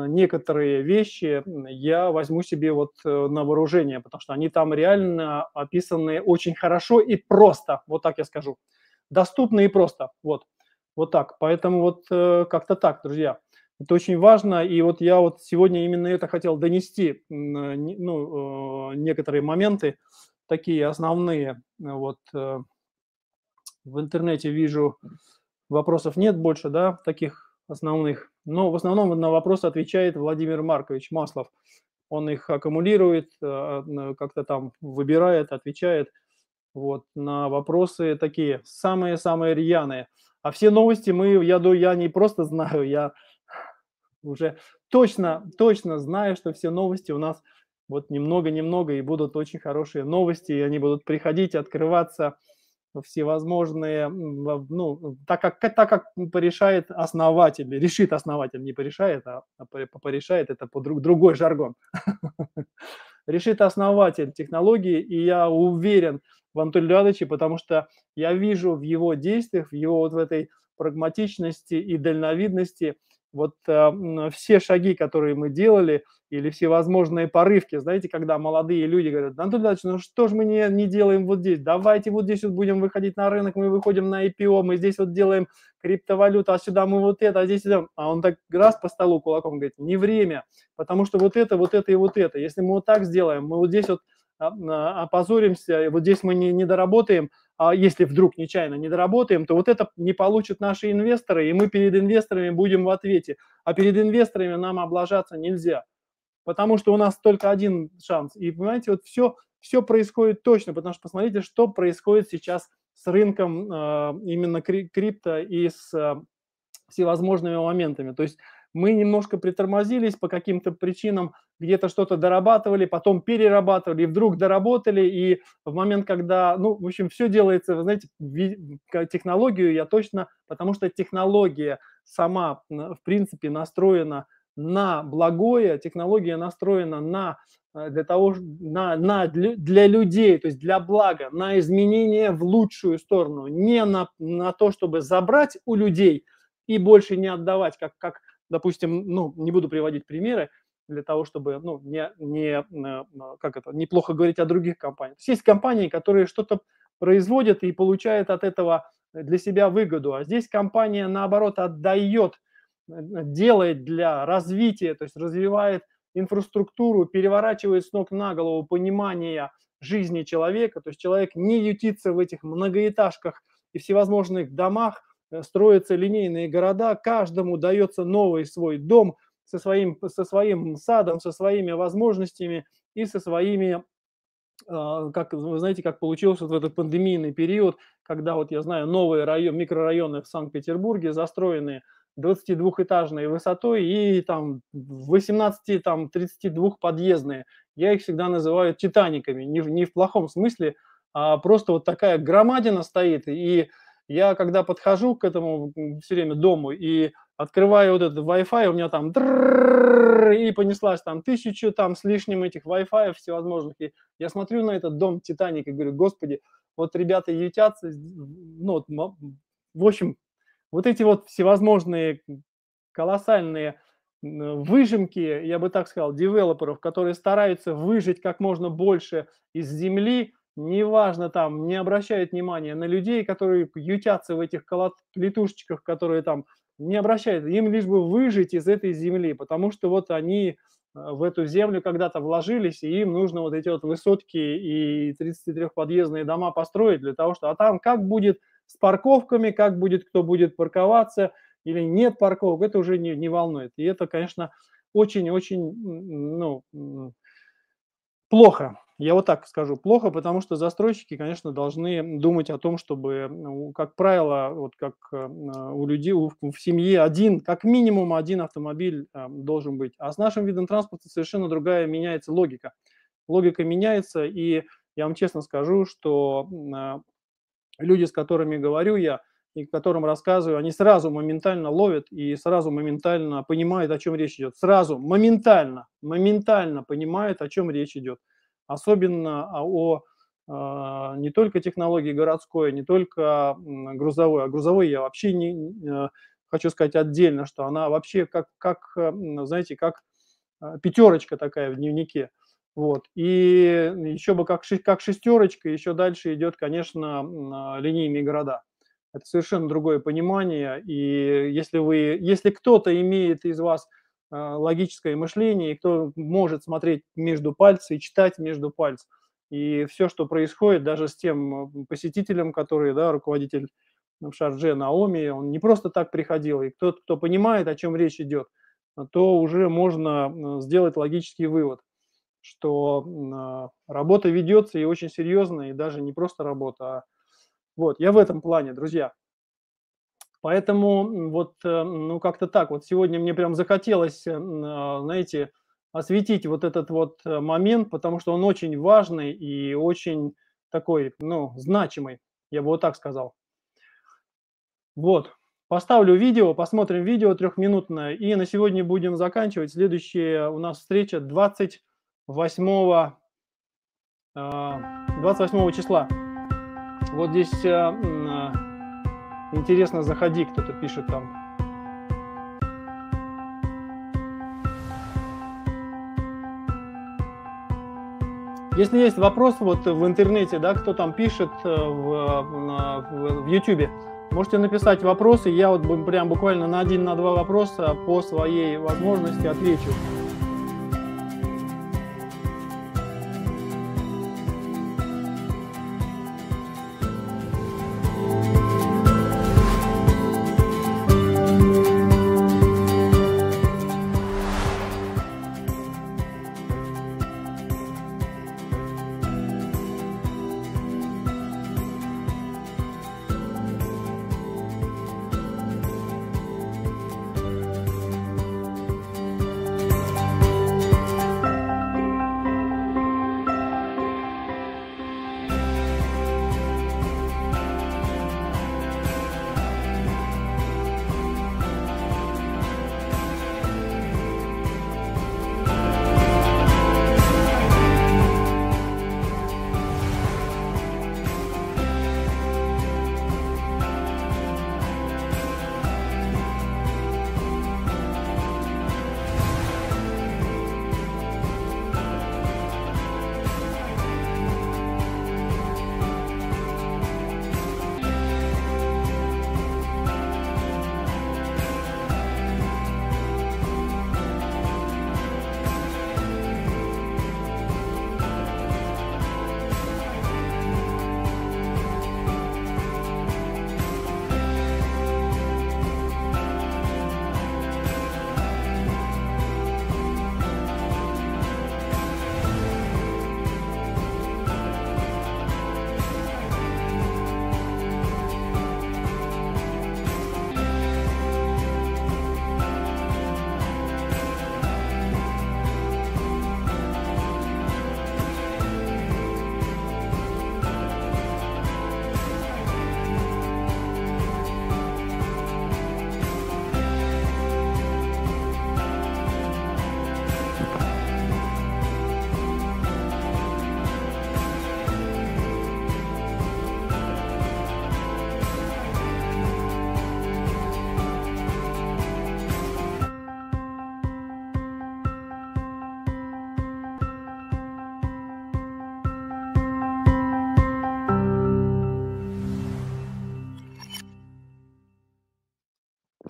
некоторые вещи я возьму себе вот э, на вооружение, потому что они там реально описаны очень хорошо и просто, вот так я скажу. Доступно и просто, вот, вот так. Поэтому вот э, как-то так, друзья. Это очень важно, и вот я вот сегодня именно это хотел донести, ну, э, некоторые моменты, такие основные. Вот э, в интернете вижу, вопросов нет больше, да, таких основных. Но в основном на вопросы отвечает Владимир Маркович Маслов. Он их аккумулирует, э, как-то там выбирает, отвечает. Вот, на вопросы такие, самые-самые рьяные. А все новости мы, я, я не просто знаю, я уже точно, точно знаю, что все новости у нас вот немного-немного, и будут очень хорошие новости, и они будут приходить, открываться, всевозможные, ну, так как, так как порешает основатель, решит основатель, не порешает, а порешает, это по друг, другой жаргон. Решит основатель технологии, и я уверен в Анатолии Радовиче, потому что я вижу в его действиях, в его вот в этой прагматичности и дальновидности вот э, все шаги, которые мы делали, или всевозможные порывки. Знаете, когда молодые люди говорят: Анатолий Радович, ну что же мы не, не делаем вот здесь? Давайте вот здесь вот будем выходить на рынок, мы выходим на ай пи о, мы здесь вот делаем криптовалюту, а сюда мы вот это, а здесь идем. А он так раз по столу кулаком говорит: не время, потому что вот это, вот это и вот это. Если мы вот так сделаем, мы вот здесь вот опозоримся, вот здесь мы не, не доработаем, а если вдруг нечаянно не доработаем, то вот это не получат наши инвесторы, и мы перед инвесторами будем в ответе. А перед инвесторами нам облажаться нельзя, потому что у нас только один шанс. И, понимаете, вот все, все происходит точно, потому что посмотрите, что происходит сейчас с рынком именно крипто и с всевозможными моментами. То есть мы немножко притормозились по каким-то причинам, где-то что-то дорабатывали, потом перерабатывали, и вдруг доработали, и в момент, когда, ну, в общем, все делается, вы знаете, технологию я точно, потому что технология сама, в принципе, настроена на благое, технология настроена на для того, на, на, для людей, то есть для блага, на изменение в лучшую сторону, не на, на то, чтобы забрать у людей и больше не отдавать, как, как допустим, ну, не буду приводить примеры, для того, чтобы, ну, не, не, как это, неплохо говорить о других компаниях. То есть есть компании, которые что-то производят и получают от этого для себя выгоду, а здесь компания, наоборот, отдает, делает для развития, то есть развивает инфраструктуру, переворачивает с ног на голову понимание жизни человека, то есть человек не ютится в этих многоэтажках и всевозможных домах, строятся линейные города, каждому дается новый свой дом со своим, со своим садом, со своими возможностями и со своими, как вы знаете, как получился вот этот пандемийный период, когда, вот я знаю, новые район, микрорайоны в Санкт-Петербурге застроены двадцатидвухэтажной высотой и там восемнадцати тридцатидвух подъездные. Я их всегда называю титаниками, не в, не в плохом смысле, а просто вот такая громадина стоит. И я, когда подхожу к этому все время дому и открываю вот этот Wi-Fi, у меня там и понеслась там тысячу там с лишним этих Wi-Fi всевозможных. И я смотрю на этот дом Титаник и говорю: господи, вот ребята ютятся, ну, в общем, вот эти вот всевозможные колоссальные выжимки, я бы так сказал, девелоперов, которые стараются выжить как можно больше из земли, неважно там, не обращают внимания на людей, которые ютятся в этих клетушечках, которые там не обращают, им лишь бы выжить из этой земли, потому что вот они в эту землю когда-то вложились, и им нужно вот эти вот высотки и тридцатитрёхподъездные дома построить для того, что... А там как будет с парковками, как будет, кто будет парковаться или нет парковок, это уже не, не волнует. И это, конечно, очень-очень, ну, плохо. Я вот так скажу, плохо, потому что застройщики, конечно, должны думать о том, чтобы, как правило, вот как у людей, у, в семье один, как минимум один автомобиль должен быть. А с нашим видом транспорта совершенно другая меняется логика. Логика меняется, и я вам честно скажу, что... Люди, с которыми говорю я и которым рассказываю, они сразу моментально ловят и сразу моментально понимают, о чем речь идет. Сразу, моментально, моментально понимают, о чем речь идет. Особенно о э, не только технологии городской, не только грузовой. А грузовой я вообще не э, хочу сказать отдельно, что она вообще как, как знаете, как пятерочка такая в дневнике. Вот. И еще бы как, как шестерочка, еще дальше идет, конечно, линейные города. Это совершенно другое понимание. И если, вы, если кто-то имеет из вас логическое мышление, и кто может смотреть между пальцев и читать между пальцев, и все, что происходит, даже с тем посетителем, который, да, руководитель в Шардже Наоми, он не просто так приходил, и кто, кто понимает, о чем речь идет, то уже можно сделать логический вывод, что э, работа ведется и очень серьезно, и даже не просто работа, а вот, я в этом плане, друзья. Поэтому вот, э, ну, как-то так, вот сегодня мне прям захотелось, э, знаете, осветить вот этот вот момент, потому что он очень важный и очень такой, ну, значимый, я бы вот так сказал. Вот. Поставлю видео, посмотрим видео трехминутное, и на сегодня будем заканчивать. Следующая у нас встреча двадцать восьмого числа. Вот здесь интересно, заходи, кто-то пишет там. Если есть вопрос вот в интернете, да, кто там пишет в, в YouTube, можете написать вопросы, я вот прям буквально на один, на два вопроса по своей возможности отвечу.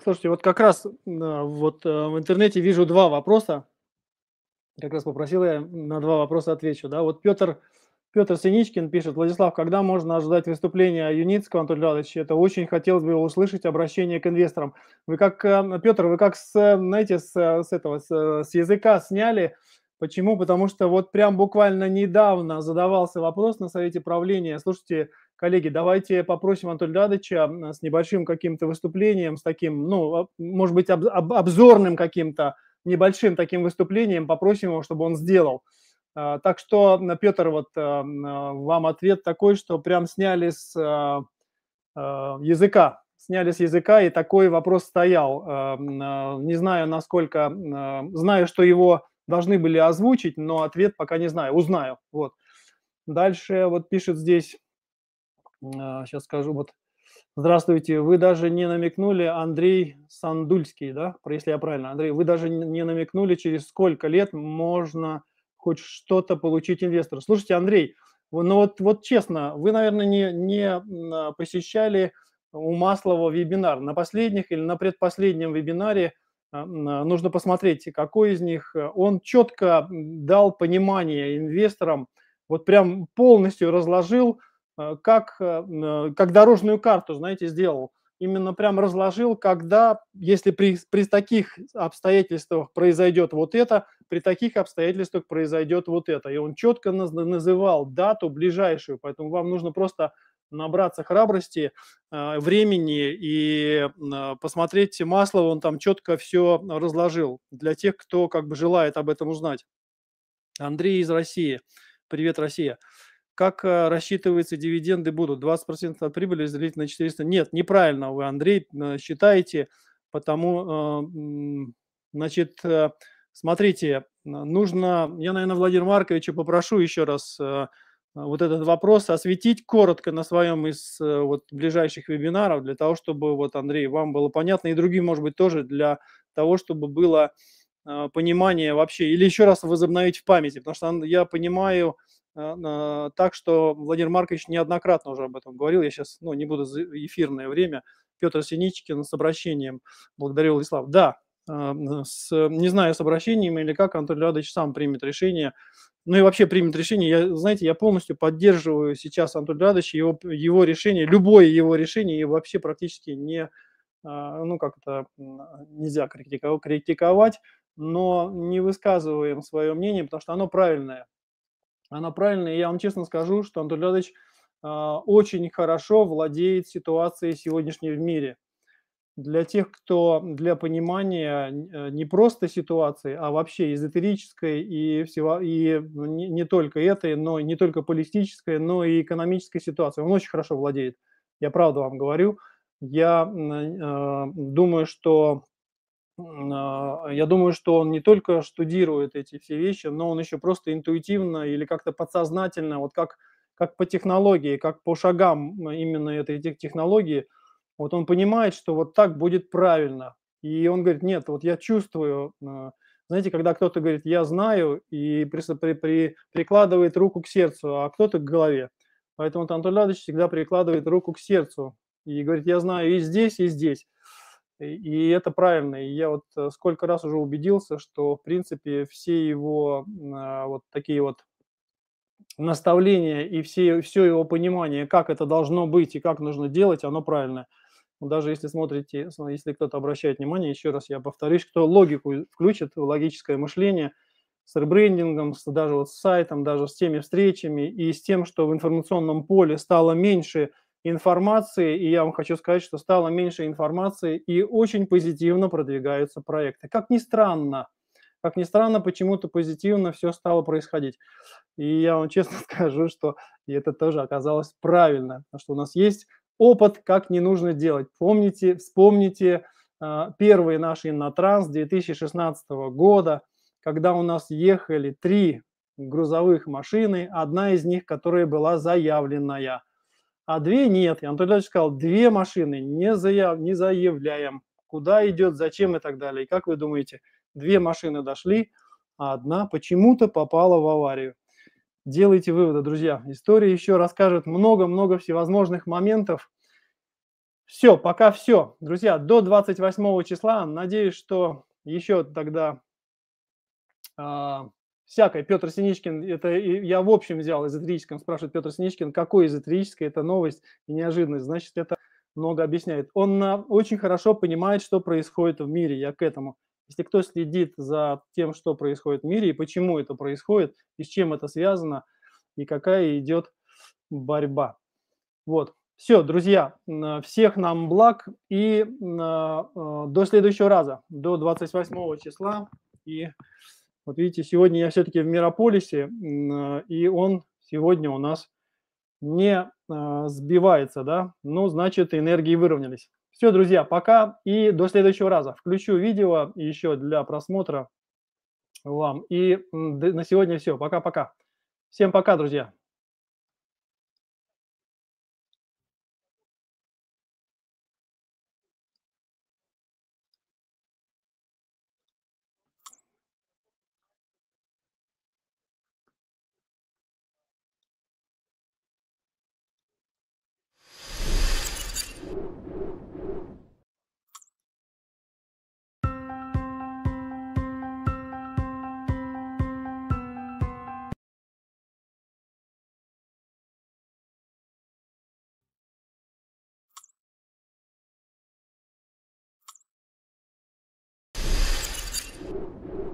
Слушайте, вот как раз вот в интернете вижу два вопроса. Как раз попросил я, на два вопроса отвечу. Да? Вот Петр, Петр Синичкин пишет: Владислав, когда можно ожидать выступления Юницкого, Анатолия Радовича? Это очень хотелось бы услышать обращение к инвесторам. Вы как, Петр, вы как, с, знаете, с, с этого, с, с языка сняли. Почему? Потому что вот прям буквально недавно задавался вопрос на Совете правления. Слушайте, коллеги, давайте попросим Анатолия Радовича с небольшим каким-то выступлением, с таким, ну, может быть, об, об, обзорным каким-то, небольшим таким выступлением, попросим его, чтобы он сделал. Так что, Петр, вот вам ответ такой, что прям сняли с языка, сняли с языка, и такой вопрос стоял. Не знаю, насколько, знаю, что его... должны были озвучить, но ответ пока не знаю, узнаю. Вот. Дальше вот пишет здесь, сейчас скажу, вот, здравствуйте, вы даже не намекнули, Андрей Сандульский, да, если я правильно, Андрей, вы даже не намекнули, через сколько лет можно хоть что-то получить инвестору. Слушайте, Андрей, ну вот, вот честно, вы, наверное, не, не посещали у Маслова вебинар. На последних или на предпоследнем вебинаре нужно посмотреть, какой из них. Он четко дал понимание инвесторам, вот прям полностью разложил, как, как дорожную карту, знаете, сделал. Именно прям разложил, когда, если при, при таких обстоятельствах произойдет вот это, при таких обстоятельствах произойдет вот это. И он четко называл дату ближайшую, поэтому вам нужно просто... набраться храбрости, времени и посмотреть Маслова, он там четко все разложил. Для тех, кто как бы желает об этом узнать. Андрей из России. Привет, Россия. Как рассчитываются дивиденды будут? двадцать процентов от прибыли разделить на четыреста? Нет, неправильно вы, Андрей, считаете. Потому, значит, смотрите, нужно, я, наверное, Владимира Марковича попрошу еще раз вот этот вопрос осветить коротко на своем из вот, ближайших вебинаров, для того, чтобы, вот, Андрей, вам было понятно, и другим, может быть, тоже, для того, чтобы было э, понимание вообще, или еще раз возобновить в памяти, потому что я понимаю э, э, так, что Владимир Маркович неоднократно уже об этом говорил, я сейчас, ну, не буду за эфирное время, Петр Синичкин с обращением, благодарю, Владислав, да, э, с, не знаю, с обращением или как, Анатолий Радович сам примет решение. Ну и вообще примет решение. Я, знаете, я полностью поддерживаю сейчас Анатолия Радовича, его, его решение, любое его решение, и вообще практически не, ну как-то нельзя критиковать, но не высказываем свое мнение, потому что оно правильное. Оно правильное, и я вам честно скажу, что Анатолий Радович очень хорошо владеет ситуацией сегодняшней в мире. Для тех, кто для понимания не просто ситуации, а вообще эзотерической и всего, и не, не только этой, но не только политической, но и экономической ситуации. Он очень хорошо владеет. Я правду вам говорю. Я э, думаю, что э, я думаю, что он не только штудирует эти все вещи, но он еще просто интуитивно или как-то подсознательно, вот как, как по технологии, как по шагам именно этой технологии. Вот он понимает, что вот так будет правильно. И он говорит, нет, вот я чувствую. Знаете, когда кто-то говорит, я знаю, и при, при, при, прикладывает руку к сердцу, а кто-то к голове. Поэтому Анатолий Радович всегда прикладывает руку к сердцу и говорит, я знаю и здесь, и здесь. И, и это правильно. И я вот сколько раз уже убедился, что, в принципе, все его вот такие вот наставления и все, все его понимание, как это должно быть и как нужно делать, оно правильно. Даже если смотрите, если кто-то обращает внимание, еще раз я повторюсь, кто логику включит, логическое мышление с ребрендингом, с, даже вот с сайтом, даже с теми встречами и с тем, что в информационном поле стало меньше информации, и я вам хочу сказать, что стало меньше информации, и очень позитивно продвигаются проекты. Как ни странно, как ни странно, почему-то позитивно все стало происходить. И я вам честно скажу, что это тоже оказалось правильно, что у нас есть опыт, как не нужно делать. Помните, вспомните э, первый наш Иннотранс две тысячи шестнадцатого года, когда у нас ехали три грузовых машины, одна из них, которая была заявленная, а две нет. И Анатолий Ильич сказал, две машины не, заяв, не заявляем, куда идет, зачем и так далее. И как вы думаете, две машины дошли, а одна почему-то попала в аварию. Делайте выводы, друзья. История еще расскажет много-много всевозможных моментов. Все, пока все. Друзья, до двадцать восьмого числа. Надеюсь, что еще тогда э, всякое. Петр Синичкин, это я в общем взял эзотерическом, спрашивает Петр Синичкин, какой эзотерическое, это новость и неожиданность. Значит, это много объясняет. Он очень хорошо понимает, что происходит в мире, я к этому. Если кто следит за тем, что происходит в мире и почему это происходит, и с чем это связано, и какая идет борьба. Вот. Все, друзья, всех нам благ и э, до следующего раза, до двадцать восьмого числа. И вот видите, сегодня я все-таки в Мирополисе, э, и он сегодня у нас не э, сбивается, да? Ну, значит, энергии выровнялись. Все, друзья, пока и до следующего раза. Включу видео еще для просмотра вам. И на сегодня все, пока-пока. Всем пока, друзья. Thank you.